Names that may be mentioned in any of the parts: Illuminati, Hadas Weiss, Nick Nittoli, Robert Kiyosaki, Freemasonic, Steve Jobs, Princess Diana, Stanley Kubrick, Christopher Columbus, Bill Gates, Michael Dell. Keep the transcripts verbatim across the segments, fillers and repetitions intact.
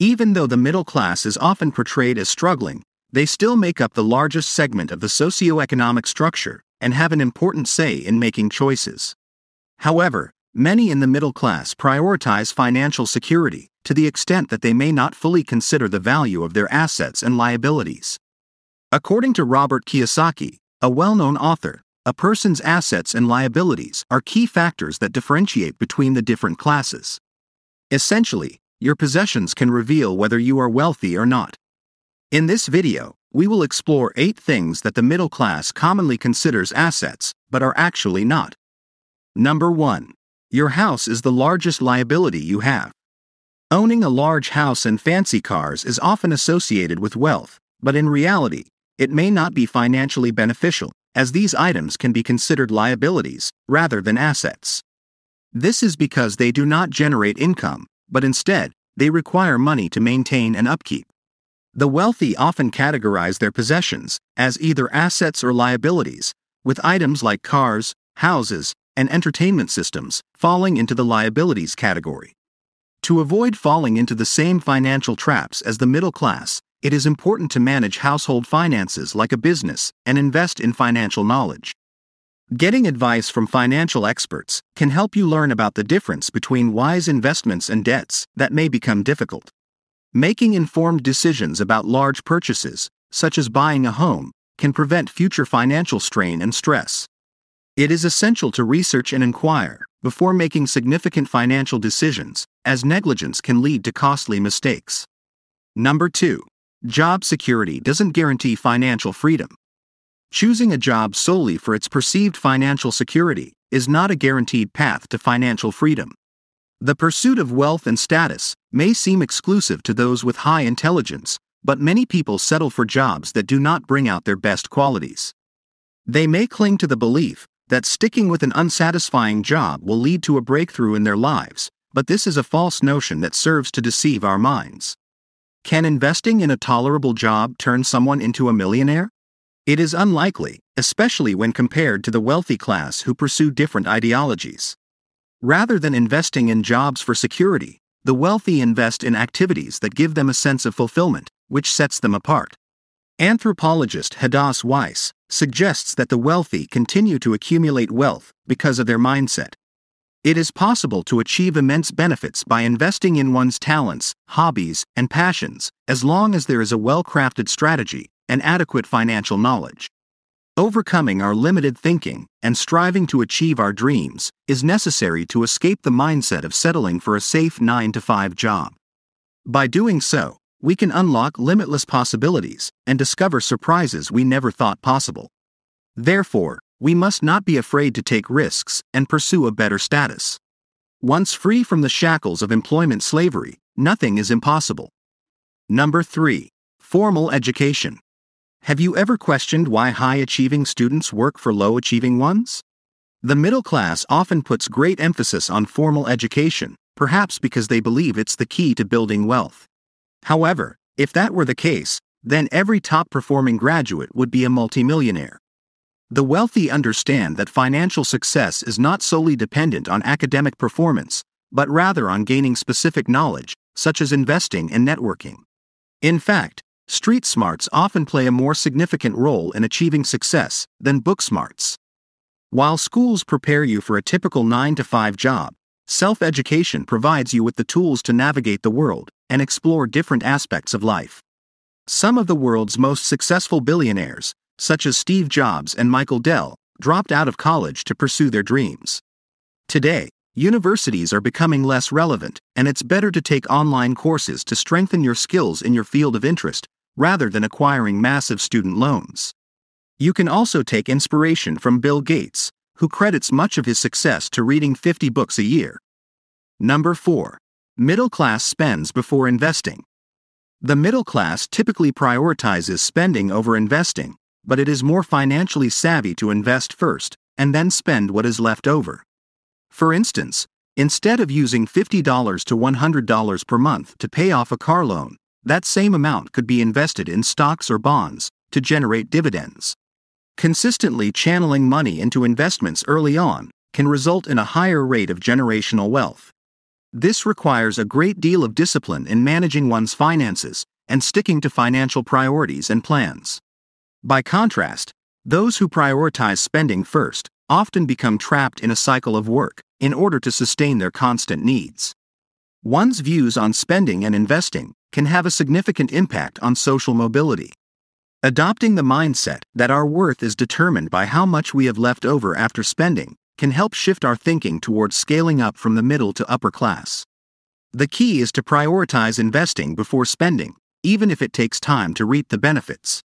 Even though the middle class is often portrayed as struggling, they still make up the largest segment of the socioeconomic structure and have an important say in making choices. However, many in the middle class prioritize financial security to the extent that they may not fully consider the value of their assets and liabilities. According to Robert Kiyosaki, a well-known author, a person's assets and liabilities are key factors that differentiate between the different classes. Essentially, your possessions can reveal whether you are wealthy or not. In this video, we will explore eight things that the middle class commonly considers assets, but are actually not. Number one. Your house is the largest liability you have. Owning a large house and fancy cars is often associated with wealth, but in reality, it may not be financially beneficial, as these items can be considered liabilities rather than assets. This is because they do not generate income, but instead, they require money to maintain and upkeep. The wealthy often categorize their possessions as either assets or liabilities, with items like cars, houses, and entertainment systems falling into the liabilities category. To avoid falling into the same financial traps as the middle class, it is important to manage household finances like a business and invest in financial knowledge. Getting advice from financial experts can help you learn about the difference between wise investments and debts that may become difficult. Making informed decisions about large purchases, such as buying a home, can prevent future financial strain and stress. It is essential to research and inquire before making significant financial decisions, as negligence can lead to costly mistakes. Number two. Job security doesn't guarantee financial freedom. Choosing a job solely for its perceived financial security is not a guaranteed path to financial freedom. The pursuit of wealth and status may seem exclusive to those with high intelligence, but many people settle for jobs that do not bring out their best qualities. They may cling to the belief that sticking with an unsatisfying job will lead to a breakthrough in their lives, but this is a false notion that serves to deceive our minds. Can investing in a tolerable job turn someone into a millionaire? It is unlikely, especially when compared to the wealthy class who pursue different ideologies. Rather than investing in jobs for security, the wealthy invest in activities that give them a sense of fulfillment, which sets them apart. Anthropologist Hadas Weiss suggests that the wealthy continue to accumulate wealth because of their mindset. It is possible to achieve immense benefits by investing in one's talents, hobbies, and passions, as long as there is a well-crafted strategy and adequate financial knowledge. Overcoming our limited thinking and striving to achieve our dreams is necessary to escape the mindset of settling for a safe nine to five job. By doing so, we can unlock limitless possibilities and discover surprises we never thought possible. Therefore, we must not be afraid to take risks and pursue a better status. Once free from the shackles of employment slavery, nothing is impossible. Number three. Formal education. Have you ever questioned why high-achieving students work for low-achieving ones? The middle class often puts great emphasis on formal education, perhaps because they believe it's the key to building wealth. However, if that were the case, then every top-performing graduate would be a multimillionaire. The wealthy understand that financial success is not solely dependent on academic performance, but rather on gaining specific knowledge, such as investing and networking. In fact, street smarts often play a more significant role in achieving success than book smarts. While schools prepare you for a typical nine to five job, self-education provides you with the tools to navigate the world and explore different aspects of life. Some of the world's most successful billionaires, such as Steve Jobs and Michael Dell, dropped out of college to pursue their dreams. Today, universities are becoming less relevant, and it's better to take online courses to strengthen your skills in your field of interest, rather than acquiring massive student loans. You can also take inspiration from Bill Gates, who credits much of his success to reading fifty books a year. Number four. Middle class spends before investing. The middle class typically prioritizes spending over investing, but it is more financially savvy to invest first and then spend what is left over. For instance, instead of using fifty to one hundred dollars per month to pay off a car loan, that same amount could be invested in stocks or bonds to generate dividends. Consistently channeling money into investments early on can result in a higher rate of generational wealth. This requires a great deal of discipline in managing one's finances and sticking to financial priorities and plans. By contrast, those who prioritize spending first often become trapped in a cycle of work in order to sustain their constant needs. One's views on spending and investing can have a significant impact on social mobility. Adopting the mindset that our worth is determined by how much we have left over after spending can help shift our thinking towards scaling up from the middle to upper class. The key is to prioritize investing before spending, even if it takes time to reap the benefits.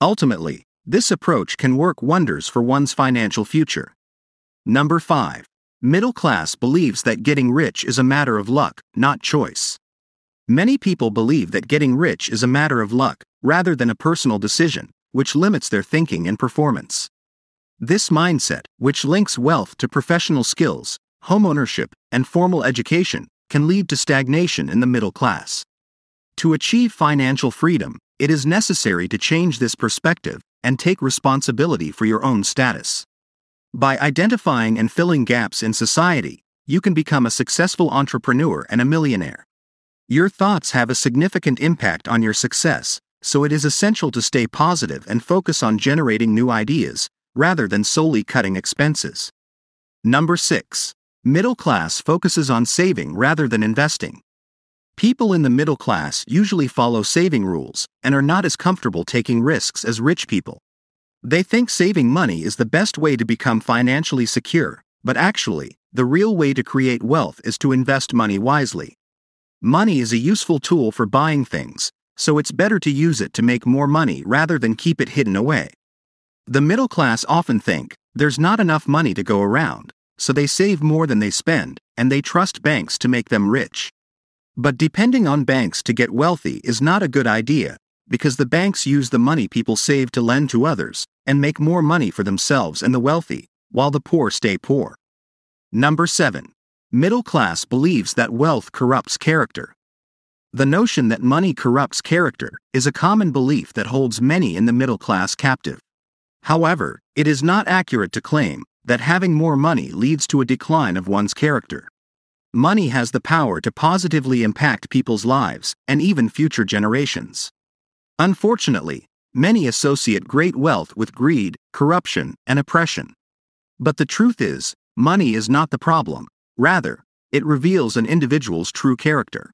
Ultimately, this approach can work wonders for one's financial future. Number five. Middle class believes that getting rich is a matter of luck, not choice. Many people believe that getting rich is a matter of luck, rather than a personal decision, which limits their thinking and performance. This mindset, which links wealth to professional skills, homeownership, and formal education, can lead to stagnation in the middle class. To achieve financial freedom, it is necessary to change this perspective and take responsibility for your own status. By identifying and filling gaps in society, you can become a successful entrepreneur and a millionaire. Your thoughts have a significant impact on your success, so it is essential to stay positive and focus on generating new ideas, rather than solely cutting expenses. Number six. Middle class focuses on saving rather than investing. People in the middle class usually follow saving rules and are not as comfortable taking risks as rich people. They think saving money is the best way to become financially secure, but actually, the real way to create wealth is to invest money wisely. Money is a useful tool for buying things, so it's better to use it to make more money rather than keep it hidden away. The middle class often think, there's not enough money to go around, so they save more than they spend, and they trust banks to make them rich. But depending on banks to get wealthy is not a good idea, because the banks use the money people save to lend to others, and make more money for themselves and the wealthy, while the poor stay poor. Number seven. Middle class believes that wealth corrupts character. The notion that money corrupts character is a common belief that holds many in the middle class captive. However, it is not accurate to claim that having more money leads to a decline of one's character. Money has the power to positively impact people's lives and even future generations. Unfortunately, many associate great wealth with greed, corruption, and oppression. But the truth is, money is not the problem. Rather, it reveals an individual's true character.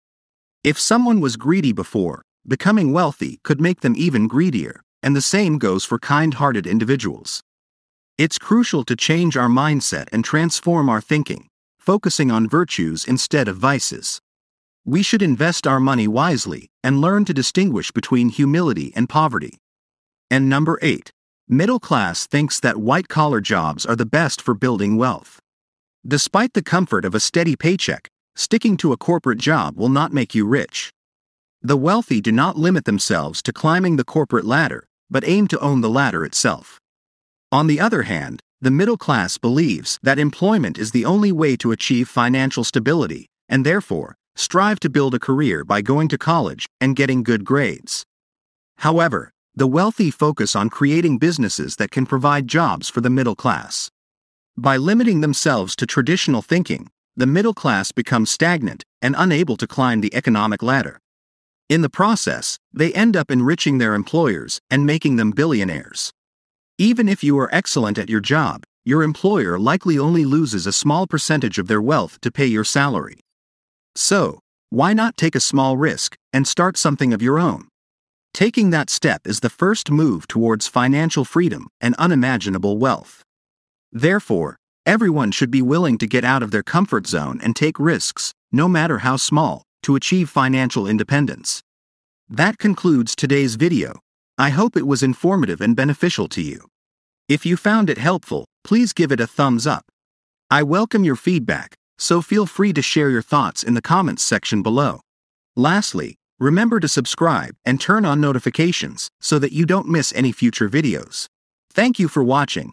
If someone was greedy before, becoming wealthy could make them even greedier, and the same goes for kind-hearted individuals. It's crucial to change our mindset and transform our thinking, focusing on virtues instead of vices. We should invest our money wisely and learn to distinguish between humility and poverty. And number eight. Middle class thinks that white-collar jobs are the best for building wealth. Despite the comfort of a steady paycheck, sticking to a corporate job will not make you rich. The wealthy do not limit themselves to climbing the corporate ladder, but aim to own the ladder itself. On the other hand, the middle class believes that employment is the only way to achieve financial stability, and therefore, strive to build a career by going to college and getting good grades. However, the wealthy focus on creating businesses that can provide jobs for the middle class. By limiting themselves to traditional thinking, the middle class becomes stagnant and unable to climb the economic ladder. In the process, they end up enriching their employers and making them billionaires. Even if you are excellent at your job, your employer likely only loses a small percentage of their wealth to pay your salary. So, why not take a small risk and start something of your own? Taking that step is the first move towards financial freedom and unimaginable wealth. Therefore, everyone should be willing to get out of their comfort zone and take risks, no matter how small, to achieve financial independence. That concludes today's video. I hope it was informative and beneficial to you. If you found it helpful, please give it a thumbs up. I welcome your feedback, so feel free to share your thoughts in the comments section below. Lastly, remember to subscribe and turn on notifications so that you don't miss any future videos. Thank you for watching.